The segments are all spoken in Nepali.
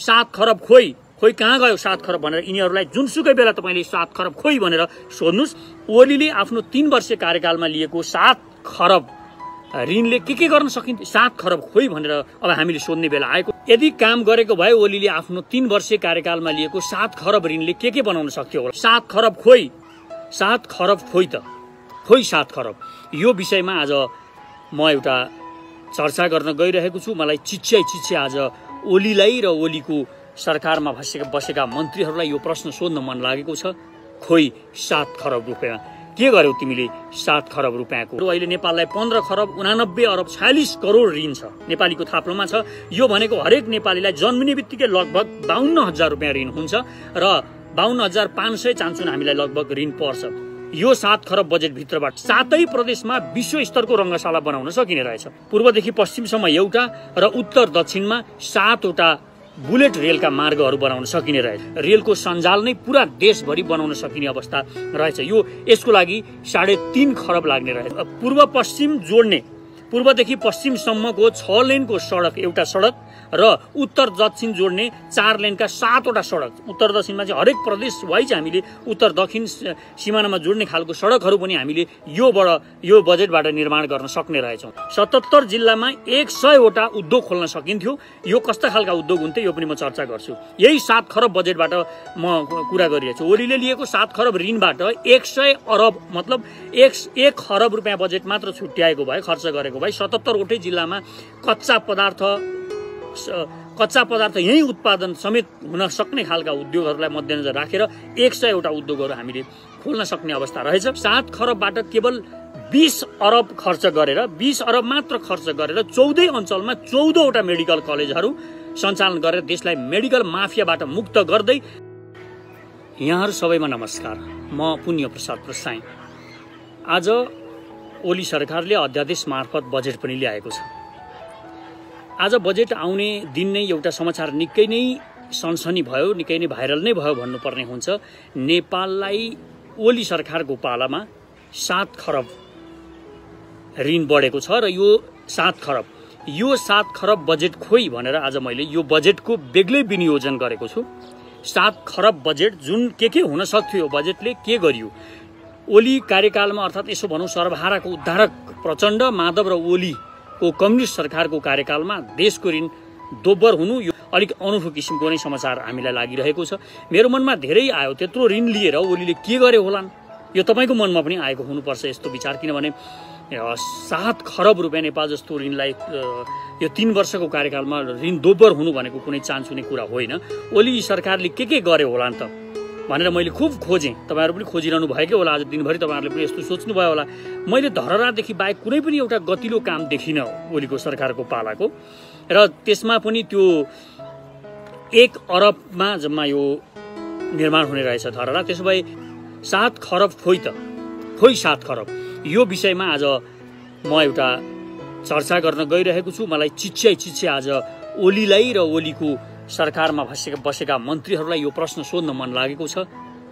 7 खरब खोई खोई कहाँ गयो 7 खरब भनेर यिनीहरूलाई जुनसुकै बेला तपाईले 7 खरब खोई भनेर सोध्नुस्। ओलीले आफ्नो 3 वर्ष कार्यकालमा लिएको 7 खरब ऋणले के गर्न सकिन्छ 7 खरब खोई भनेर अब हामीले सोध्ने बेला आएको। यदि काम गरेको भए ओलीले आफ्नो 3 वर्ष कार्यकालमा लिएको 7 खरब ऋणले के बनाउन सक्थ्यो होला। 7 खरब खोई 7 खरब खोई त खोई 7 खरब यो विषयमा आज म एउटा चर्चा गर्न गइरहेको छु। मलाई चिच्याइ चिच्याइ आज ओलीलाई र ओलीको सरकारमा बसेका मन्त्रीहरूलाई यो प्रश्न सोध्न मन लागेको छ। खोई 7 खरब रुपैयाँ के गर्यौ तिमीले 7 खरब रुपैयाँको। अहिले नेपाललाई 15 खरब 89 अरब 46 करोड ऋण छ, नेपालीको थाप्लोमा छ। यो भनेको हरेक नेपालीलाई जन्मिने बित्तिकै लगभग 52,000 रुपैयाँ ऋण हुन्छ र 52,500 चान्चुन हामीलाई लगभग ऋण पर्छ। यो 7 खरब बजेट भित्रबाट 7 प्रदेशमा विश्व स्तरको रंगशाला बनाउन सकिने रहेछ। पूर्वदेखि पश्चिमसम्म एउटा र उत्तर दक्षिणमा 7 वटा बुलेट रेलका मार्गहरू बनाउन सकिने रहेछ। रेलको सञ्जाल नै पूरा देशभरि बनाउन सकिने अवस्था रहेछ। यो यसको लागि 3.5 खरब लाग्ने रहेछ। पूर्व पश्चिम जोड्ने पूर्वदेखि पश्चिमसम्मको 6 लेनको सडक एउटा सडक र उत्तर दक्षिण जोड्ने 4 लेनका 7 वटा सडक। उत्तर दक्षिणमा चाहिँ हरेक प्रदेश वाइज हामीले उत्तर दक्षिण सीमानामा जोड्ने खालको सडकहरू पनि हामीले यो बजेटबाट निर्माण गर्न सक्ने रहेछौँ। 77 जिल्लामा 100 वटा उद्योग खोल्न सकिन्थ्यो। यो कस्ता खालका उद्योग हुन्थे यो पनि म चर्चा गर्छु। यही 7 खरब बजेटबाट म कुरा गरिरहेछु। ओलीले लिएको 7 खरब ऋणबाट 100 अरब मतलब 1 खरब रुपियाँ बजेट मात्र छुट्याएको भए खर्च गरेको 77 वटै जिल्लामा कच्चा पदार्थ यही उत्पादन समेत हुन सक्ने खालका उद्योगहरूलाई मध्यनजर राखेर 100 वटा उद्योगहरू हामीले खोल्न सक्ने अवस्था रहेछ। 7 खरबबाट केवल 20 अरब खर्च गरेर 20 अरब मात्र खर्च गरेर 14 अञ्चलमा 14 वटा मेडिकल कलेजहरू सञ्चालन गरेर देशलाई मेडिकल माफियाबाट मुक्त गर्दै। यहाँहरू सबैमा नमस्कार, म पुण्य प्रसाई। आज ओली सरकारले अध्यादेश मार्फत बजेट पनि ल्याएको छ। आज बजेट आउने दिन नै एउटा समाचार निकै नै सनसनी भयो, निकै नै भाइरल नै भयो भन्नुपर्ने हुन्छ। नेपाललाई ओली सरकारको पालामा 7 खरब ऋण बढेको छ र यो 7 खरब बजेट खोई भनेर आज मैले यो बजेटको बेग्लै विनियोजन गरेको छु। 7 खरब बजेट जुन के हुन सक्थ्यो बजेटले के गरियो। ओली कार्यकालमा अर्थात् यसो भनौँ सर्वहाराको उद्धारक प्रचण्ड माधव र ओलीको कम्युनिष्ट सरकारको कार्यकालमा देशको ऋण दोब्बर हुनु यो अलिक अनौठो किसिमको नै समाचार हामीलाई लागिरहेको छ। मेरो मनमा धेरै आयो त्यत्रो ऋण लिएर ओलीले के गरे होलान्। यो तपाईँको मनमा पनि आएको हुनुपर्छ यस्तो विचार, किनभने 7 खरब रुपियाँ नेपाल जस्तो ऋणलाई यो 3 वर्षको कार्यकालमा ऋण दोब्बर हुनु भनेको कुनै चान्स हुने कुरा होइन। ओली सरकारले के गरे होलान् त भनेर मैले खुब खोजेँ। तपाईँहरू पनि खोजिरहनु भएकै होला, आज दिनभरि तपाईँहरूले पनि यस्तो सोच्नुभयो होला। मैले धरहरादेखि बाहेक कुनै पनि एउटा गतिलो काम देखिनँ ओलीको सरकारको पालाको। र त्यसमा पनि त्यो 1 अरबमा जम्मा यो निर्माण हुने रहेछ धरहरा। त्यसो भए 7 खरब खोइ त खोइ 7 खरब यो विषयमा आज म एउटा चर्चा गर्न गइरहेको छु। मलाई चिच्याइ चिच्याइ आज ओलीलाई र ओलीको सरकारमा बसेका मन्त्रीहरूलाई यो प्रश्न सोध्न मन लागेको छ।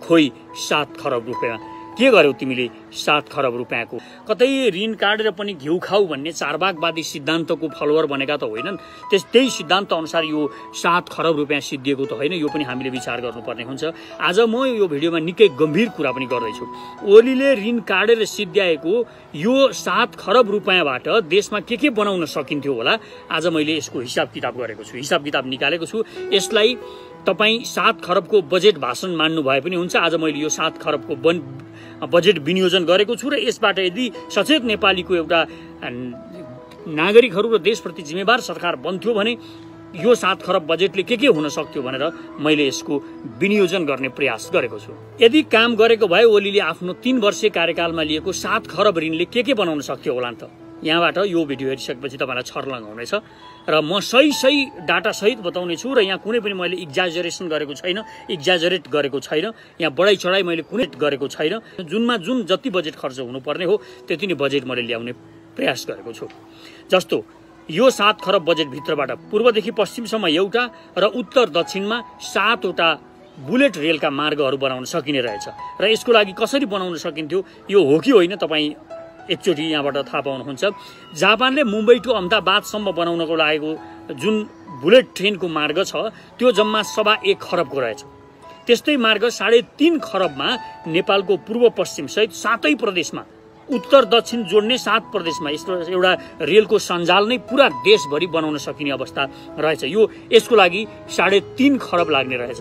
खोइ 7 खरब रुपैयाँ के गर्यौ तिमीले 7 खरब रुपैयाँको। कतै ऋण काटेर पनि घिउ खाऊ भन्ने चारबागवादी सिद्धान्तको फलोवर बनेका त होइनन्। त्यही सिद्धान्त अनुसार यो 7 खरब रुपैयाँ सिद्धिएको त होइन, यो पनि हामीले विचार गर्नुपर्ने हुन्छ। आज म यो भिडियोमा निकै गम्भीर कुरा पनि गर्दैछु। ओलीले ऋण काटेर सिद्ध्याएको यो 7 खरब रुपैयाँबाट देशमा के बनाउन सकिन्थ्यो होला आज मैले यसको हिसाब किताब गरेको छु, हिसाब किताब निकालेको छु। यसलाई तपाईँ 7 खरबको बजेट भाषण मान्नु भए पनि हुन्छ। आज मैले यो 7 खरबको बजेट विनियोजन गरेको छु र यसबाट यदि सचेत नेपालीको एउटा नागरिकहरू र देशप्रति जिम्मेवार सरकार बन्थ्यो भने यो 7 खरब बजेटले के हुन सक्थ्यो भनेर मैले यसको विनियोजन गर्ने प्रयास गरेको छु। यदि काम गरेको भए ओलीले आफ्नो 3 वर्ष कार्यकालमा लिएको 7 खरब ऋणले के बनाउन सक्थ्यो होला नि त। यहाँबाट यो भिडियो हेरिसकेपछि तपाईँलाई छर्लङ हुनेछ र म सही डाटासहित बताउने छु र यहाँ कुनै पनि मैले इग्जाजरेट गरेको छैन। यहाँ बढाइ चढाइ मैले कुनै गरेको छैन। जुनमा जुन जति बजेट खर्च हुनुपर्ने हो त्यति नै बजेट मैले ल्याउने प्रयास गरेको छु। जस्तो यो 7 खरब बजेट भित्रबाट पूर्वदेखि पश्चिमसम्म एउटा र उत्तर दक्षिणमा 7 वटा बुलेट रेलका मार्गहरू बनाउन सकिने रहेछ र यसको लागि कसरी बनाउन सकिन्थ्यो यो हो कि होइन तपाईँ एकचोटि यहाँबाट थाहा पाउनुहुन्छ। जापानले मुम्बई टु अहमदाबादसम्म बनाउनको लागि जुन बुलेट ट्रेन को मार्ग त्यो जम्मा सवा 1 खरब को रहेछ। त्यस्तै मार्ग 3.5 खरब में नेपालको पूर्व पश्चिम सहित 7 प्रदेश में उत्तर दक्षिण जोड़ने 7 प्रदेश में इस एउटा रेल को सञ्जाल नै पूरा देशभरी बनाउन सकिने अवस्था रहेछ। यो यसको लागि 3.5 खरब लाग्ने रहेछ।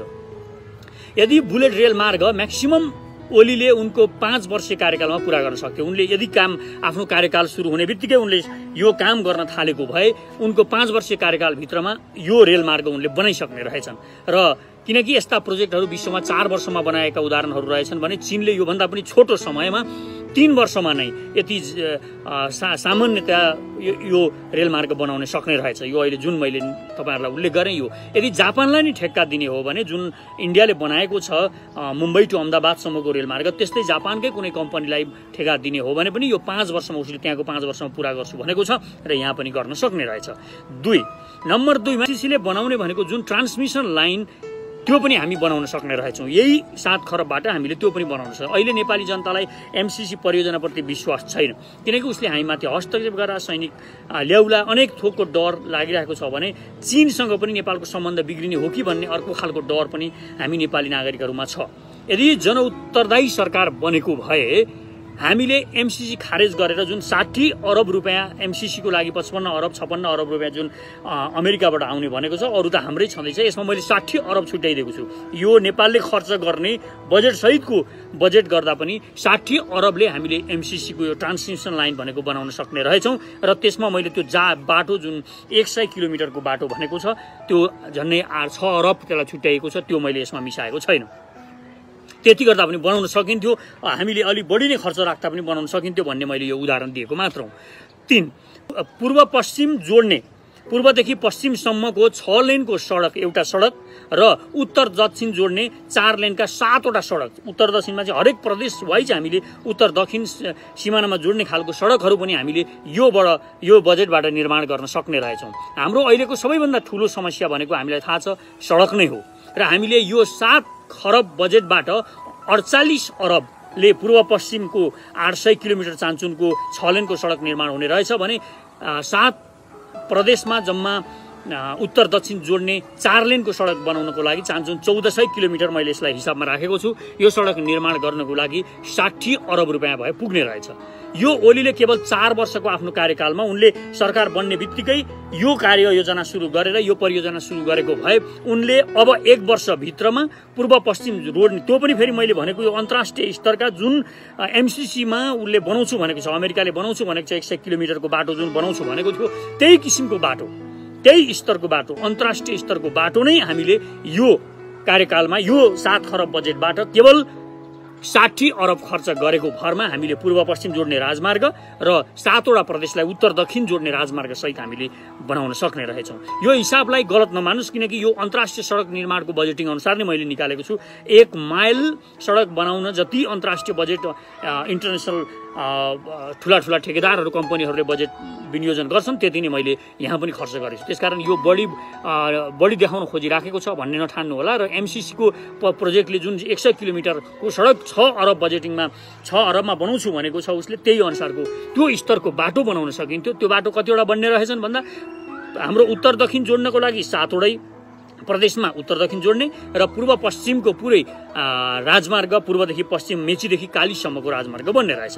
यदि बुलेट रेल मार्ग मैक्सिमम ओलीले उनको 5 वर्ष कार्यकाल में पूरा गर्न सक्यो। उनले यदि काम आफ्नो कार्यकाल सुरु हुने बित्तिकै उनले यो काम गर्न थालेको भए उनको 5 वर्ष कार्यकाल भित्रमा यो रेल मार्ग उनले बनाइसक्ने रहेछन्। र किनकि यस्ता प्रोजेक्टहरू विश्वमा 4 वर्षमा बनाएका उदाहरणहरू रहेछन् भने चीनले यो भन्दा पनि छोटो समयमा 3 वर्षमा नै यति सामान्यतया यो रेल मार्ग बनाउन सक्ने रहेछ। यो अहिले जुन मैले तपाईहरुलाई उल्लेख गरे यो यदि जापानलाई नै ठेक्का दिने हो भने जुन इन्डियाले बनाएको छ मुम्बई टु अहमदाबाद सम्मको रेल मार्ग त्यस्तै जापानकै कुनै कम्पनीलाई ठेक्का दिने हो भने पनि यो 5 वर्षमा उसले त्यहाँको 5 वर्षमा पूरा गर्छु भनेको छ र यहाँ पनि गर्न सक्ने रहेछ। 2 नम्बर 2 मा एमसीसीले बनाउने भनेको जुन ट्रान्समिसन लाइन त्यो पनि हामी बनाउन सक्ने रहेछौं। यही 7 खरबबाट हामीले त्यो पनि बनाउन सक्छौं। अहिले नेपाली जनतालाई एमसीसी परियोजनाप्रति विश्वास छैन किनकि उसले हामीमाथि हस्तक्षेप गरेर सैनिक ल्याउला अनेक थोकको डर लागिरहेको छ भने चीनसँग पनि नेपालको सम्बन्ध बिग्रिने हो कि भन्ने अर्को खालको डर पनि हामी नेपाली नागरिकहरुमा छ। यदि जनउत्तरदायी सरकार बनेको भए हामीले एमसीसी खारेज गरेर जुन 60 अरब रुपैयाँ एमसीसी को लागि 55 अरब 56 अरब रुपैयाँ जुन अमेरिकाबाट आउने भनेको छ अरु त हाम्रै छँदैछ यसमा मैले 60 अरब छुट्याइदिएको छु। यो नेपालले खर्च गर्ने बजेट सहितको बजेट गर्दा पनि 60 अरबले हामीले एमसीसी को यो ट्रान्समिसन लाइन भनेको बनाउन सक्ने रहेछौं र त्यसमा मैले त्यो बाटो जुन 100 किलोमिटरको बाटो भनेको छ त्यो झन्नै 6 अरब त्यसलाई छुट्याइएको छ त्यो मैले यसमा मिसाएको छैन। त्यति गर्दा पनि बनाउन सकिन्थ्यो हामीले अलि बढी नै खर्च राख्दा पनि बनाउन सकिन्थ्यो भन्ने मैले यो उदाहरण दिएको मात्र हो। 3 पूर्व पश्चिम जोड्ने पूर्वदेखि पश्चिमसम्मको 6 लेनको सडक एउटा सडक र उत्तर दक्षिण जोड्ने 4 लेनका 7वटा सडक उत्तर दक्षिणमा चाहिँ हरेक प्रदेश वाइज हामीले उत्तर दक्षिण सीमानामा जोड्ने खालको सडकहरू पनि हामीले यो बजेटबाट निर्माण गर्न सक्ने रहेछौं। हाम्रो अहिलेको सबैभन्दा ठूलो समस्या भनेको हामीलाई थाहा छ सडक नै हो र हामीले यो 7 खरब बजेटबाट 48 अरबले पूर्व पश्चिम को 800 किलोमिटर चान्चुन को 6 लेन को सड़क निर्माण हुने रहेछ भने 7 प्रदेश में जम्मा उत्तर दक्षिण जोड़ने 4 लेन को सड़क बनाउनको लागि चान्चुन 1400 किलोमिटर मैले यसलाई हिसाबमा राखेको छु। यो सड़क निर्माण गर्नको लागि 60 अरब रुपैयाँ भए पुग्ने रहेछ। यो ओलीले केवल 4 वर्षको आफ्नो कार्यकालमा उनले सरकार बन्ने बित्तिकै यो कार्ययोजना सुरु गरेर यो परियोजना सुरु गरेको भए उनले अब 1 वर्ष भित्रमा पूर्व पश्चिम रोड त्यो पनि फेरि मैले भनेको यो अन्तर्राष्ट्रिय स्तरका जुन एमसीसी मा उनले बनाउँछु भनेको छ अमेरिकाले बनाउँछु भनेको छ 100 किलोमिटरको बाटो जुन बनाउँछु भनेको थियो त्यही किसिमको बाटो त्यही स्तरको बाटो अन्तर्राष्ट्रिय स्तरको बाटो नै हामीले यो कार्यकालमा यो 7 खरब बजेटबाट केवल 60 अरब खर्च गरेको भरमा हामीले पूर्व पश्चिम जोड्ने राजमार्ग र 7वटा प्रदेशलाई उत्तर दक्षिण जोड्ने राजमार्ग सहित हामीले बनाउन सक्ने रहेछौं। यो हिसाबलाई गलत नमान्नुस् किनकि यो अन्तर्राष्ट्रिय सडक निर्माणको बजेटिङ अनुसार नै मैले निकालेको छु। 1 माइल सडक बनाउन जति अन्तर्राष्ट्रिय बजेट इन्टरनेशनल ठूला ठूला ठेकेदारहरू कम्पनीहरूले बजेट विनियोजन गर्छन् त्यति नै मैले यहाँ पनि खर्च गरेछु। त्यसकारण यो बढी देखाउन खोजिराखेको छ भन्ने नठान्नु होला र एमसीसी को प्रोजेक्टले जुन 100 किलोमिटरको सडक 6 अरब बजेटिङमा 6 अरबमा बनाउँछु भनेको छ उसले त्यही अनुसारको त्यो स्तरको बाटो बनाउन सकिन्थ्यो। त्यो बाटो कतिवटा बन्ने रहेछन् भन्दा हाम्रो उत्तर दक्षिण जोड्नको लागि 7वटै प्रदेशमा उत्तर दक्षिण जोड्ने र पूर्व पश्चिम को पूरे राजमार्ग पूर्वदेखि पश्चिम मेचीदेखि कालीसम्मको राजमार्ग बन्ने रहेछ।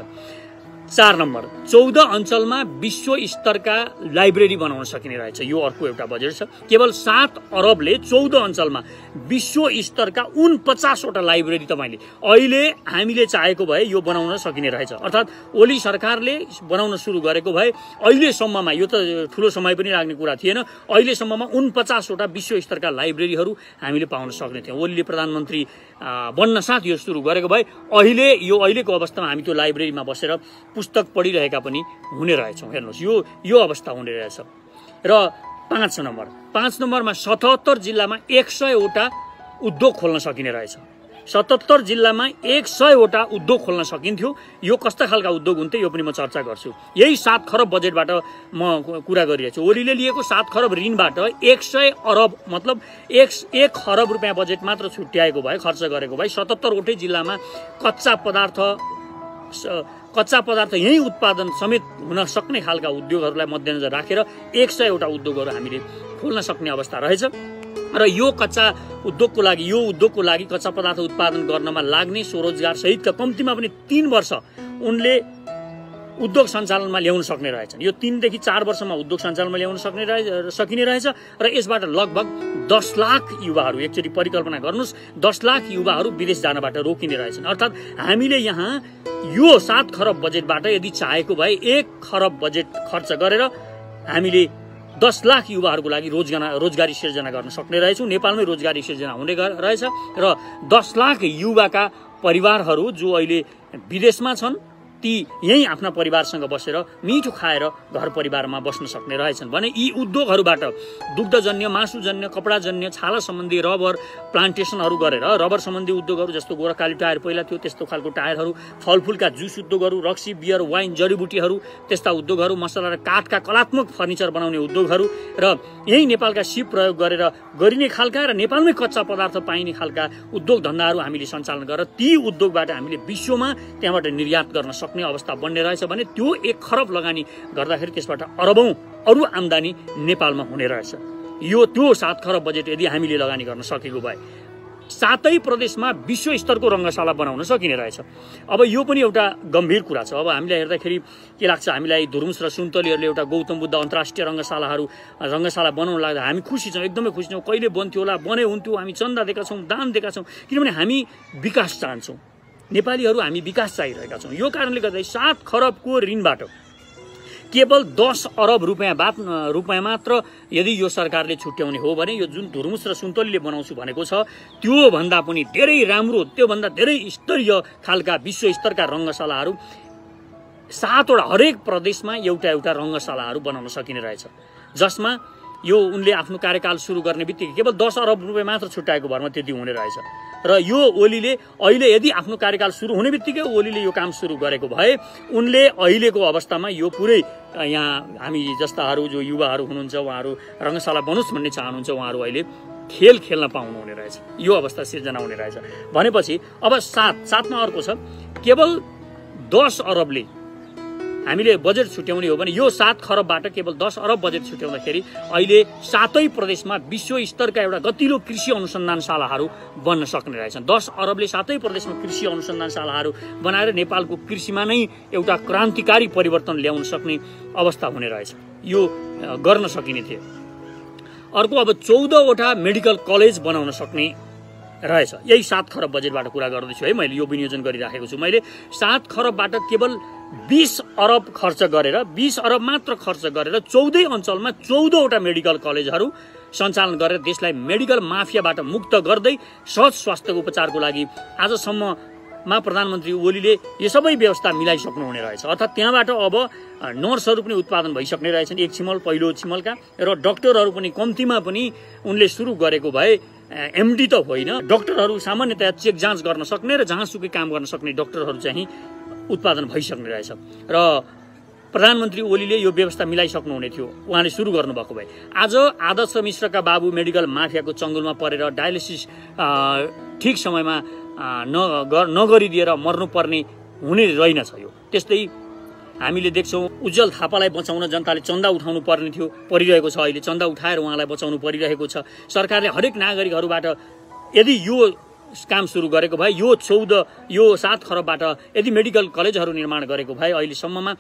4 नम्बर 14 अञ्चलमा विश्व स्तरका लाइब्रेरी बनाउन सकिने रहेछ। यो अर्को एउटा बजेट छ। केवल 7 अरबले 14 अञ्चलमा विश्व स्तरका 49 वटा लाइब्रेरी तपाईले अहिले हामीले चाहेको भए यो बनाउन सकिने रहेछ। अर्थात् ओली सरकारले बनाउन सुरु गरेको भए अहिले सम्ममा यो त ठूलो समय पनि लाग्ने कुरा थिएन अहिले सम्ममा 49 वटा विश्व स्तरका लाइब्रेरीहरू हामीले पाउन सक्ने थियौं। ओलीले प्रधानमन्त्री बन्नसाथ यो सुरु गरेको भए अहिले यो अहिलेको अवस्थामा हामी त्यो लाइब्रेरीमा बसेर पुस्तक पढिरहेका पनि हुने रहेछौं। हेर्नुस् यो अवस्था हुने रहेछ। र 5 नम्बरमा 77 जिल्लामा 100 वटा उद्योग खोल्न सकिने रहेछ। 77 जिल्लामा 100 वटा उद्योग खोल्न सकिन्थ्यो। यो कस्ता खालका उद्योग हुन्थे यो पनि म चर्चा गर्छु। यही 7 खरब बजेटबाट म कुरा गरिरहेछु। ओलीले लिएको 7 खरब ऋणबाट 100 अरब मतलब 1 खरब रुपैयाँ बजेट मात्र छुट्याएको भए खर्च गरेको भए 77 वटै जिल्लामा कच्चा पदार्थ कच्चा पदार्थ यही उत्पादन समेत हुन सक्ने खालका उद्योगहरूलाई मध्यनजर राखेर 100 वटा उद्योगहरू हामीले खोल्न सक्ने अवस्था रहेछ र यो उद्योगको लागि कच्चा पदार्थ उत्पादन गर्नमा लाग्ने स्वरोजगार सहितका कम्तीमा पनि 3 वर्ष उनले उद्योग सञ्चालनमा ल्याउन सक्ने रहेछन्। यो 3 देखि 4 वर्षमा उद्योग सञ्चालनमा ल्याउन सकिने रहेछ र यसबाट लगभग 10 लाख युवाहरू, एकचोटी परिकल्पना गर्नुस्, 10 लाख युवाहरू विदेश जानबाट रोकिने रहेछन्। अर्थात् हामीले यहाँ यो 7 खरब बजेटबाट यदि चाहेको भए 1 खरब बजेट खर्च गरेर हामीले 10 लाख युवाहरूको लागि रोजगारी सिर्जना गर्न सक्ने रहेछौं। नेपालमै रोजगारी सिर्जना हुने रहेछ र 10 लाख युवाका परिवारहरू जो अहिले विदेशमा छन् ती यही आफ्ना परिवारसँग बसेर मीठो खाएर घर परिवारमा बस्न सक्ने रहेछन्। भने यी उद्योगहरूबाट दुग्धजन्य, मासुजन्य, कपडाजन्य, छाला सम्बन्धी रबर प्लान्टेसनहरू गरेर रबर सम्बन्धी उद्योगहरू जस्तो गोरखकाली टायर पहिला थियो त्यस्तो खालको टायरहरू, फलफूलका जुस उद्योगहरू, रक्सी, बियर, वाइन, जडीबुटीहरू त्यस्ता उद्योगहरू, मसला र काठका कलात्मक फर्निचर बनाउने उद्योगहरू र यही नेपालका सिप प्रयोग गरेर गरिने खालका र नेपालमै कच्चा पदार्थ पाइने खालका उद्योग धन्दाहरू हामीले सञ्चालन गरेर ती उद्योगबाट हामीले विश्वमा त्यहाँबाट निर्यात गर्न सक्ने अवस्था बन्ने रहेछ। भने त्यो 1 खरब लगानी गर्दाखेरि त्यसबाट अरबौं अरु आम्दानी नेपालमा हुने रहेछ। यो त्यो 7 खरब बजेट यदि हामीले लगानी गर्न सकेको भए सातै प्रदेशमा विश्व स्तरको रंगशाला बनाउन सकिने रहेछ। अब यो पनि एउटा गम्भीर कुरा छ। अब हामीले हेर्दाखेरि के लाग्छ हामीलाई धुर्मुस र सुन्तलीहरुले एउटा गौतम बुद्ध अन्तर्राष्ट्रिय रंगशाला बनाउन लाग्दा हामी खुसी छौं, एकदमै खुसी छौं। कहिले बन्थ्यो होला, बने हुन्थ्यो, हामी चन्दा दिएका छौं, दान दिएका छौं, किनभने हामी विकास चाहन्छौं। नेपालीहरु हामी विकास चाहिरहेका छौं। यो कारणले गर्दा 7 खरबको ऋणबाट केवल 10 अरब रुपैयाँ मात्र यदि यो सरकारले छुट्याउने हो भने यो जुन धुर्मुस र सुन्तलीले बनाउँछु भनेको छ त्यो भन्दा पनि धेरै राम्रो, त्यो भन्दा धेरै स्तरीय खालका विश्व स्तरका रंगशालाहरू 7 वटा हरेक प्रदेशमा एउटा रंगशालाहरू बनाउन सकिने रहेछ। जसमा यो उनले आफ्नो कार्यकाल सुरु गर्ने बित्तिकै केवल 10 अरब रुपैयाँ मात्र छुट्याएको भरमा त्यति हुने रहेछ। र यो ओलीले अहिले यदि आफ्नो कार्यकाल सुरु हुने बित्तिकै ओलीले यो काम सुरु गरेको भए उनले अहिलेको अवस्थामा यो पुरै यहाँ हामी जस्ताहरू जो युवाहरू हुनुहुन्छ उहाँहरू रंगशाला बनोस् भन्ने चाहनुहुन्छ उहाँहरू अहिले खेल खेल्न पाउनु हुने रहेछ। यो अवस्था सिर्जना हुने रहेछ। भनेपछि अब 7 सातमा अर्को छ, केवल 10 अरबले हामीले बजेट छुट्याउने हो भने यो 7 खरबबाट केवल 10 अरब बजेट छुट्याउँदाखेरि अहिले 7 प्रदेशमा विश्व स्तरका एउटा गतिलो कृषि अनुसन्धानशालाहरू बन्न सक्ने रहेछन्। 10 अरबले 7 प्रदेशमा कृषि अनुसन्धानशालाहरू बनाएर नेपालको कृषिमा नै एउटा क्रान्तिकारी परिवर्तन ल्याउन सक्ने अवस्था हुने रहेछ। यो गर्न सकिने थियो। अर्को अब 14 वटा मेडिकल कलेज बनाउन सक्ने रहेछ। यही 7 खरब बजेटबाट कुरा गर्दैछु है, मैले यो विनियोजन गरिराखेको छु। मैले 7 खरबबाट केवल 20 अरब खर्च गरेर 20 अरब मात्र खर्च गरेर 14 अञ्चलमा 14 वटा मेडिकल कलेजहरू सञ्चालन गरेर देशलाई मेडिकल माफियाबाट मुक्त गर्दै सहज स्वास्थ्य उपचारको लागि आजसम्ममा प्रधानमन्त्री ओलीले यो सबै व्यवस्था मिलाइसक्नु हुने रहेछ। अर्थात् त्यहाँबाट अब नर्सहरू पनि उत्पादन भइसक्ने रहेछन्, एक छिमल पहिलो छिमलका, र डाक्टरहरू पनि कम्तीमा पनि उनले सुरु गरेको भए एमडी त होइन, डाक्टरहरू सामान्यतया चेक जाँच गर्न सक्ने र जहाँसुकै काम गर्न सक्ने डाक्टरहरू चाहिँ उत्पादन भइसक्ने रहेछ। र प्रधानमन्त्री ओलीले यो व्यवस्था मिलाइसक्नु हुने थियो उहाँले सुरु गर्नुभएको भए। आज आदर्श मिश्रका बाबु मेडिकल माफियाको चङ्गुलमा परेर डायलिसिस ठिक समयमा नगरिदिएर मर्नुपर्ने हुने रहेनछ। यो त्यस्तै हामीले देख्छौँ उज्जवल थापालाई बचाउन जनताले चन्दा उठाउनु पर्ने थियो, परिरहेको छ, अहिले चन्दा उठाएर उहाँलाई बचाउनु परिरहेको छ। सरकारले हरेक नागरिकहरूबाट यदि यो काम सुरु गरेको भए यो 7 खरबबाट यदि मेडिकल कलेजहरू निर्माण गरेको भए अहिलेसम्ममा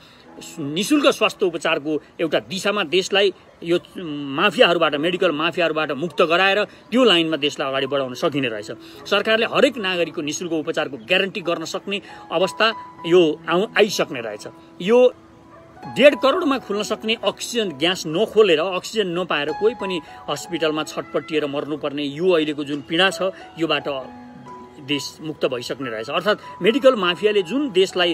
निःशुल्क स्वास्थ्य उपचारको एउटा दिशामा देशलाई यो माफियाहरूबाट मेडिकल माफियाहरूबाट मुक्त गराएर त्यो लाइनमा देशलाई अगाडि बढाउन सकिने रहेछ। सरकारले हरेक नागरिकको निःशुल्क उपचारको ग्यारेन्टी गर्न सक्ने अवस्था यो आइसक्ने रहेछ। यो 1.5 करोडमा खुल्न सक्ने अक्सिजन ग्यास नखोलेर अक्सिजन नपाएर कोही पनि हस्पिटलमा छटपटिएर मर्नुपर्ने यो अहिलेको जुन पीडा छ योबाट देश मुक्त भइसक्ने रहेछ। अर्थात् मेडिकल माफियाले जुन देशलाई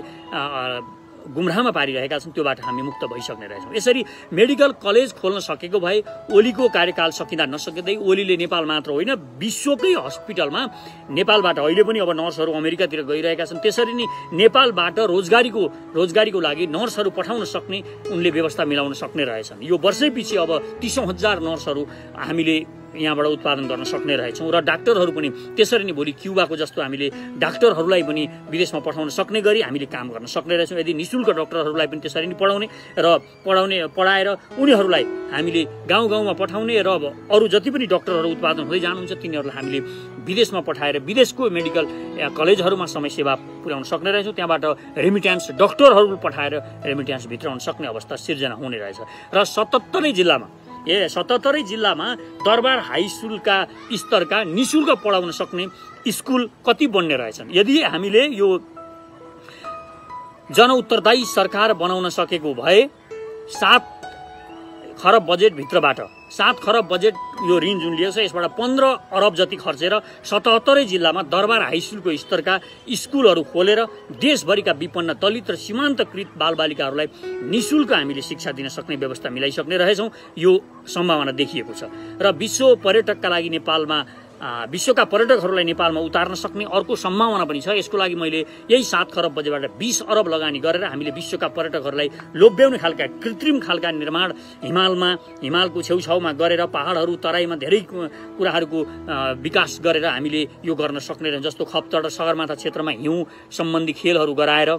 गुमराहमा पारिरहेका छन् त्योबाट हामी मुक्त भइसक्ने रहेछौँ। यसरी मेडिकल कलेज खोल्न सकेको भए ओलीको कार्यकाल सकिँदा नसकिँदै ओलीले नेपाल मात्र होइन विश्वकै हस्पिटलमा नेपालबाट अहिले पनि अब नर्सहरू अमेरिकातिर गइरहेका छन्, त्यसरी नै नेपालबाट रोजगारीको लागि नर्सहरू पठाउन सक्ने उनले व्यवस्था मिलाउन सक्ने रहेछन्। यो वर्षैपछि अब 30,000 नर्सहरू हामीले यहाँबाट उत्पादन गर्न सक्ने रहेछौं र डाक्टरहरू पनि त्यसरी नै भोलि क्युबाको जस्तो हामीले डाक्टरहरूलाई पनि विदेशमा पठाउन सक्ने गरी हामीले काम गर्न सक्ने रहेछौं। यदि निशुल्क डाक्टरहरूलाई पनि त्यसरी नै पढाउने र पढाएर उनीहरूलाई हामीले गाउँ गाउँमा पठाउने र अरू जति पनि डाक्टरहरू उत्पादन हुँदै जानुहुन्छ तिनीहरूलाई हामीले विदेशमा पठाएर विदेशको मेडिकल कलेजहरूमा समय सेवा पुर्याउन सक्ने रहेछौं। त्यहाँबाट रेमिट्यान्स डाक्टरहरू पठाएर रेमिट्यान्स भित्राउन सक्ने अवस्था सिर्जना हुने रहेछ। र 77 जिल्लामा दरबार हाई स्कुलका स्तरका निशुल्क पढाउन सक्ने स्कुल कति बन्ने रहेछन्? यदि हामीले यो जनउत्तरदायी सरकार बनाउन सकेको भए 7 खरब बजेट भित्रबाट 7 खरब बजेट यो ऋण जुन लिएको छ यसबाट 15 अरब जति खर्चेर 77 जिल्लामा दरबार हाई स्कुलको स्तरका स्कुलहरू खोलेर देशभरिका विपन्न दलित र सीमान्तकृत बालबालिकाहरूलाई निशुल्क हामीले शिक्षा दिन सक्ने व्यवस्था मिलाइसक्ने रहेछौं। यो सम्भावना देखिएको छ र विश्व पर्यटकका लागि नेपालमा विश्वका पर्यटकहरूलाई नेपालमा उतार्न सक्ने अर्को सम्भावना पनि छ। यसको लागि मैले यही 7 खरब बजेटबाट 20 अरब लगानी गरेर हामीले विश्वका पर्यटकहरूलाई लोभ्याउने खालका कृत्रिम खालका निर्माण हिमालको छेउछाउमा गरेर पहाडहरू तराईमा धेरै कुराहरूको विकास गरेर हामीले यो गर्न सक्ने रहेछौं। जस्तो खप्तड र सगरमाथा क्षेत्रमा हिउँ सम्बन्धी खेलहरू गराएर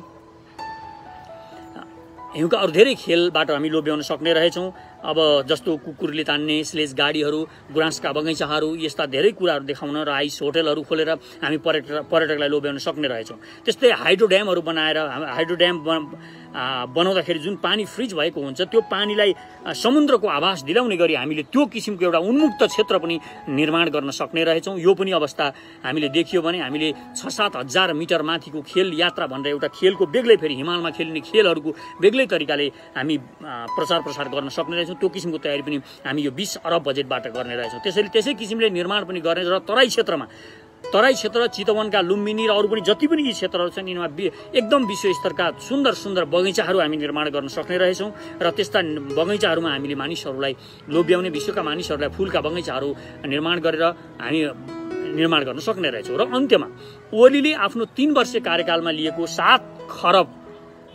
हिउँका अरू धेरै खेलबाट हामी लोभ्याउन सक्ने रहेछौं। अब जस्तो कुकुरले तान्ने स्लेज गाडीहरू, गुराँसका बगैँचाहरू, यस्ता धेरै कुराहरू देखाउन र आइस होटलहरू खोलेर हामी पर्यटकलाई लोभ्याउन सक्ने रहेछौं। त्यस्तै हाइड्रो ड्यामहरू बनाएर हाइड्रो ड्याम बनाउँदाखेरि जुन पानी फ्रिज भएको हुन्छ त्यो पानीलाई समुद्रको आवास दिलाउने गरी हामीले त्यो किसिमको एउटा उन्मुक्त क्षेत्र पनि निर्माण गर्न सक्ने रहेछौं। यो पनि अवस्था हामीले देखियो भने हामीले 6-7 हजार मिटर माथिको खेल यात्रा भनेर एउटा खेलको बेग्लै फेरि हिमालमा खेलिने खेलहरूको बेग्लै तरिकाले हामी प्रचार प्रसार गर्न सक्ने त्यो किसिमको तयारी पनि हामी यो 20 अरब बजेटबाट गर्ने रहेछौं। त्यसैले त्यसै किसिमले निर्माण पनि गर्ने र तराई क्षेत्र चितवनका लुम्बिनी र अरू पनि जति पनि यी क्षेत्रहरू छन् यिनमा एकदम विश्व स्तरका सुन्दर बगैँचाहरू हामी निर्माण गर्न सक्ने रहेछौं। र त्यस्ता बगैँचाहरूमा हामीले मानिसहरूलाई लोभ्याउने विश्वका मानिसहरूलाई फूलका बगैँचाहरू निर्माण गरेर हामी निर्माण गर्न सक्ने रहेछौं। र अन्त्यमा ओलीले आफ्नो 3 वर्ष कार्यकालमा लिएको 7 खरब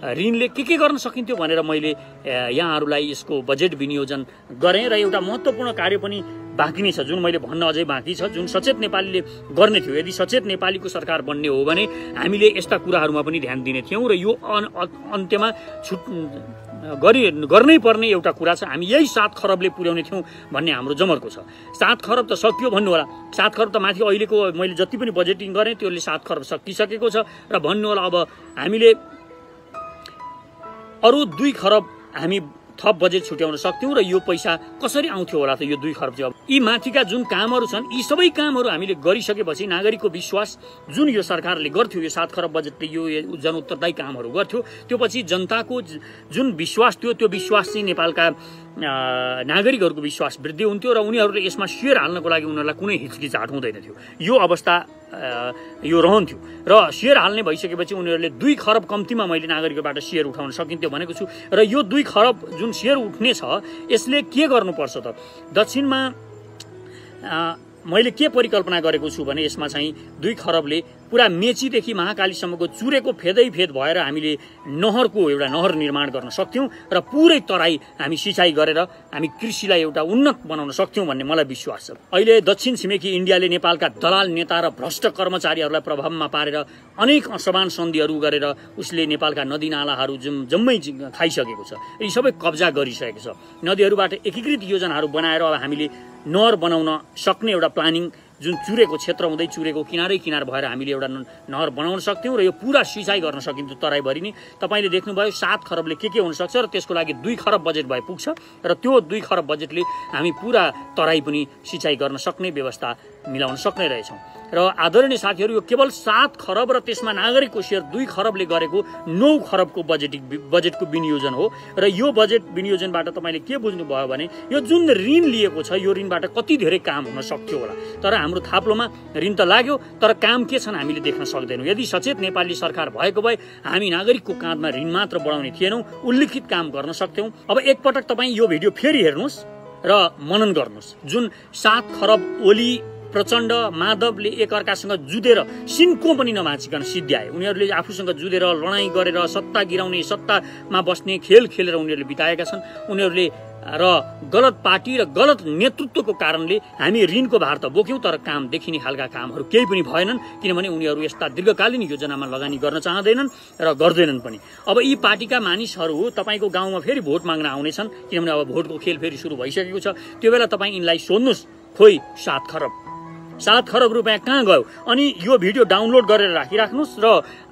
ऋणले के गर्न सकिन्थ्यो भनेर मैले यहाँहरूलाई यसको बजेट विनियोजन गरेँ र एउटा महत्त्वपूर्ण कार्य पनि बाँकी नै छ जुन मैले भन्न अझै बाँकी छ, जुन सचेत नेपालीले गर्ने थियो। यदि सचेत नेपालीको सरकार बन्ने हो भने हामीले यस्ता कुराहरूमा पनि ध्यान दिने थियौं र यो अन्त्यमा गर्नै पर्ने एउटा कुरा छ। हामी यही 7 खरबले पुर्याउने थियौं भन्ने हाम्रो जमर्को छ। 7 खरब त सकियो भन्नु होला, 7 खरब त माथि अहिलेको मैले जति पनि बजेटिङ गरेँ त्यसले 7 खरब सकिसकेको छ र भन्नु होला अब हामीले अरू 2 खरब हामी थप बजेट छुट्याउन सक्थ्यौं र यो पैसा कसरी आउँथ्यो होला त यो 2 खरब चाहिँ। अब यी माथिका जुन कामहरू छन् यी सबै कामहरू हामीले गरिसकेपछि नागरिकको विश्वास जुन यो सरकारले गर्थ्यो यो 7 खरब बजेटले यो जनउत्तरदायी कामहरू गर्थ्यो त्यो पछि जनताको जुन विश्वास थियो त्यो विश्वास चाहिँ नेपालका नागरिकहरूको विश्वास वृद्धि हुन्थ्यो र उनीहरूले यसमा शेयर हाल्नको लागि उनीहरूलाई कुनै हिचकिचाहट हुँदैन थियो। यो अवस्था यो रहन्थ्यो र शेयर हाल्ने भइसकेपछि उनीहरूले 2 खरब कम्तीमा मैले नागरिकबाट शेयर उठाउन सकिन्थ्यो भनेको छु। र यो 2 खरब जुन शेयर उठ्ने छ यसले के गर्नुपर्छ त? दक्षिणमा मैले के परिकल्पना गरेको छु भने यसमा चाहिँ 2 खरबले पूरा मेचीदेखि महाकालीसम्मको चुरेको फेदैफेद भएर हामीले एउटा नहर निर्माण गर्न सक्थ्यौं र पुरै तराई हामी सिँचाइ गरेर हामी कृषिलाई एउटा उन्नत बनाउन सक्थ्यौं भन्ने मलाई विश्वास छ। अहिले दक्षिण छिमेकी इन्डियाले नेपालका दलाल नेता र भ्रष्ट कर्मचारीहरूलाई प्रभावमा पारेर अनेक असमान सन्धिहरू गरेर उसले नेपालका नदीनालाहरू जम्मै खाइसकेको छ, यी सबै कब्जा गरिसकेको छ। नदीहरूबाट एकीकृत योजनाहरू बनाएर अब हामीले नहर बनाउन सक्ने एउटा प्लानिङ जुन चुरेको क्षेत्र हुँदै चुरेको किनार भएर हामीले एउटा नहर बनाउन सक्थ्यौं र यो पुरा सिँचाइ गर्न सकिन्थ्यो तराईभरि नै। तपाईँले देख्नुभयो 7 खरबले के हुन सक्छ र त्यसको लागि 2 खरब बजेट भए पुग्छ र त्यो 2 खरब बजेटले हामी पुरा तराई पनि सिँचाइ गर्न सक्ने व्यवस्था मिलाउन सक्ने रहेछौं। र आदरणीय साथीहरू, यो केवल 7 खरब र त्यसमा नागरिकको सेयर 2 खरबले गरेको 9 खरबको बजेटको विनियोजन हो र यो बजेट विनियोजनबाट तपाईँले के बुझ्नुभयो भने यो जुन ऋण लिएको छ यो ऋणबाट कति धेरै काम हुन सक्थ्यो होला। तर हाम्रो थाप्लोमा ऋण त लाग्यो तर काम के छन् हामीले देख्न सक्दैनौँ। यदि सचेत नेपाली सरकार भएको भए हामी नागरिकको काँधमा ऋण मात्र बढाउने थिएनौँ, उल्लेखित काम गर्न सक्थ्यौँ। अब एकपटक तपाईँ यो भिडियो फेरि हेर्नुहोस् र मनन गर्नुहोस् जुन 7 खरब ओली प्रचण्ड माधवले एकअर्कासँग जुधेर सिन्को पनि नभाँचिकन सिद्ध्याए। उनीहरूले आफूसँग जुधेर लडाईँ गरेर सत्ता गिराउने सत्तामा बस्ने खेल खेलेर उनीहरूले बिताएका छन्। उनीहरूले र गलत पार्टी र गलत नेतृत्वको कारणले हामी ऋणको भार त बोक्यौं तर काम देखिने हालका कामहरू केही पनि भएनन्, किनभने उनीहरू यस्ता दीर्घकालीन योजनामा लगानी गर्न चाहदैनन् र गर्दैनन् पनि। अब यी पार्टीका मानिसहरू तपाईको गाउँमा फेरि भोट माग्न आउनेछन्, किनभने अब भोटको खेल फेरि सुरु भइसकेको छ। त्यो बेला तपाई यिनलाई सोध्नुस्, खोइ 7 खरब रुपैयाँ कहाँ गयो? अनि यो भिडियो डाउनलोड गरेर राखिराख्नुस् र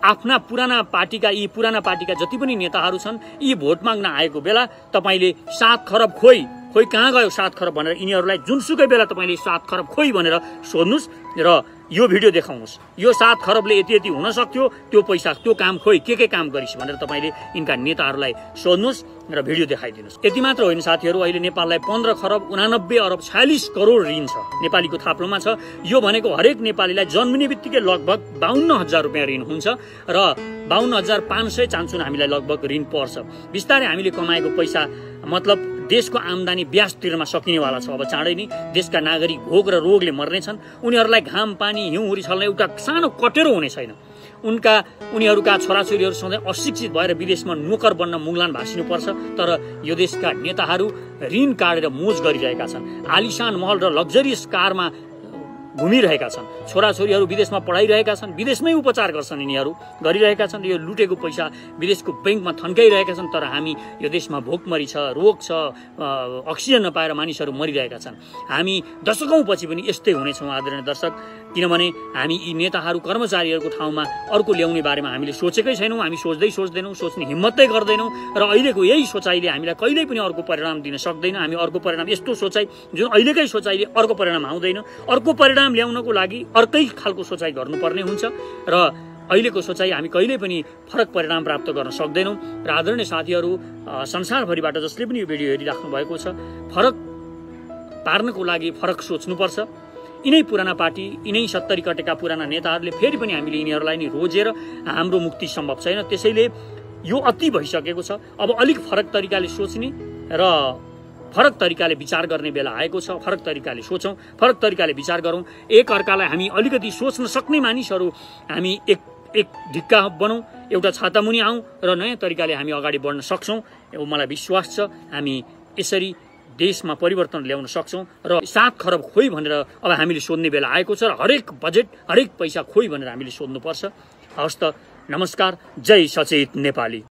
आफ्ना पुराना पार्टीका जति पनि नेताहरू छन् यी भोट माग्न आएको बेला तपाईले 7 खरब खोइ कहाँ गयो 7 खरब भनेर यिनीहरूलाई जुनसुकै बेला तपाईले 7 खरब खोइ भनेर सोध्नुस् र यो भिडियो देखाउनुस्। यो 7 खरबले यति यति हुन सक्थ्यो, त्यो पैसा त्यो काम खोइ के काम गरिस् भनेर तपाईले इनका नेताहरूलाई सोध्नुस् र भिडियो देखाइदिनुस्। यति मात्र होइन साथीहरू, अहिले नेपाललाई 15 खरब 89 अर्ब 46 करोड ऋण छ, नेपालीको थाप्लोमा छ। यो भनेको हरेक नेपालीलाई जन्मिने बित्तिकै लगभग 52,000 रुपैयाँ ऋण हुन्छ र 52,500 चान्चुन हामीलाई लगभग ऋण पर्छ। बिस्तारै हामीले कमाएको पैसा मतलब देशको आम्दानी ब्याज तिर्न सकिनेवाला छ। अब चाँडै नै देशका नागरिक भोक र रोगले मर्ने छन्, उनीहरूलाई घाम पानी हिउँहुरी छल्न एउटा सानो कटेरो हुने छैन। उनीहरूका छोराछोरीहरू सधैँ अशिक्षित भएर विदेशमा नोकर बन्न मुगलान भासिनुपर्छ, तर यो देशका नेताहरू ऋण काटेर मोज गरिरहेका छन्, आलिशान महल र लग्जरियस कारमा घुमिरहेका छन्, छोराछोरीहरू विदेशमा पढाइरहेका छन्, विदेशमै उपचार गर्छन्, यिनीहरू गरिरहेका छन्। यो लुटेको पैसा विदेशको बैंकमा थन्काइरहेका छन्, तर हामी यो देशमा भोकमरी छ, रोग छ, अक्सिजन नपाएर मानिसहरू मरिरहेका छन्। हामी दशकौं पछि पनि यस्तै हुनेछौँ आदरणीय दर्शक, किनभने हामी यी नेताहरू कर्मचारीहरूको ठाउँमा अर्को ल्याउने बारेमा हामीले सोचेकै छैनौँ, हामी सोच्दैनौँ, सोच्ने हिम्मतै गर्दैनौँ र अहिलेको यही सोचाइले हामीलाई कहिल्यै पनि अर्को परिणाम दिन सक्दैन। हामी अर्को परिणाम यस्तो सोचाइ जुन अहिलेकै सोचाइले अर्को परिणाम आउँदैन, अर्को परिणाम ल्याउनको लागि अर्कै खालको सोचाइ गर्नुपर्ने हुन्छ र अहिलेको सोचाइ हामी कहिल्यै पनि फरक परिणाम प्राप्त गर्न सक्दैनौँ। र आदरणीय साथीहरू, संसारभरिबाट जसले पनि यो भिडियो हेरिराख्नु भएको छ, फरक पार्नको लागि फरक सोच्नुपर्छ। यिनै पुराना पार्टी, यिनै 70 कटेका पुराना नेताहरूले फेरि पनि हामीले यिनीहरूलाई नि रोजेर हाम्रो मुक्ति सम्भव छैन। त्यसैले यो अति भइसकेको छ, अब अलिक फरक तरिकाले सोच्ने र फरक तरिकाले विचार गर्ने बेला आएको छ। फरक तरिकाले सोचौं, फरक तरिकाले विचार गरौं, एक अर्कालाई हामी अलिकति सोच्न सक्ने मानिसहरू हामी एक ढिक्का बनाऊँ, एउटा छातामुनि आऊँ र नयाँ तरिकाले हामी अगाडि बढ्न सक्छौं। मलाई विश्वास छ हामी यसरी देशमा परिवर्तन ल्याउन सक्छौं। र 7 खरब खोइ भनेर अब हामीले सोध्ने बेला आएको छ, र हरेक बजेट हरेक पैसा खोइ भनेर हामीले सोध्नुपर्छ। हवस् त, नमस्कार, जय सचेत नेपाली।